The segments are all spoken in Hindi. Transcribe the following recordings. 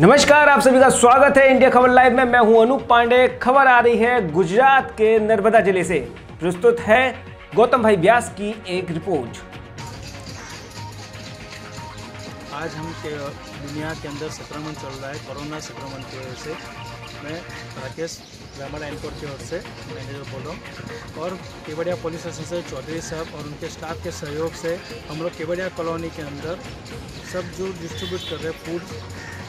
नमस्कार, आप सभी का स्वागत है इंडिया खबर लाइव में। मैं हूं अनूप पांडे। खबर आ रही है गुजरात के नर्मदा जिले से। प्रस्तुत है गौतम भाई व्यास की एक रिपोर्ट। आज हम दुनिया के अंदर संक्रमण चल रहा है, कोरोना संक्रमण की वजह से। मैं राकेश नर्मदा एयरपोर्ट की ओर से मैनेजर बोल रहा हूँ और केवड़िया पुलिस स्टेशन से चौधरी साहब और उनके स्टाफ के सहयोग से हम लोग केवड़िया कॉलोनी के अंदर सब जो डिस्ट्रीब्यूट कर रहे हैं फूड,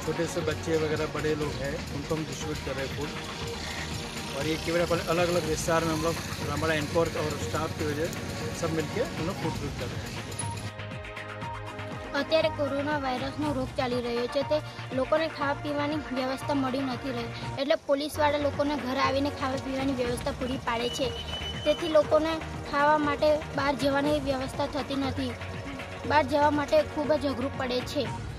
छोटे से बच्चे वगैरह बड़े लोग हैं, उनको हम डिस्ट्रीब्यूट कर रहे हैं फूड। और ये केवड़िया पर अलग अलग विस्तार में हम लोग हमारा एनफोर्स और स्टाफ की वजह सब मिलकर हम लोग फूड कर रहे हैं। अत्यारे कोरोना वायरसनो रोग चाली रह्यो छे ते लोकोने खावा पीवानी व्यवस्था मळी नथी रही, एटले पोलीसवाळा लोकोने घर आवीने खावा पीवानी व्यवस्था पूरी पाडे छे। तेथी लोकोने खावा माटे बहार जवानी व्यवस्था थती नथी, बहार जवा माटे खूब જ અઘરું પડે છે।